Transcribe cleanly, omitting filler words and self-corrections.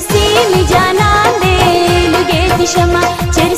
से ले जाना दे लगे शमा।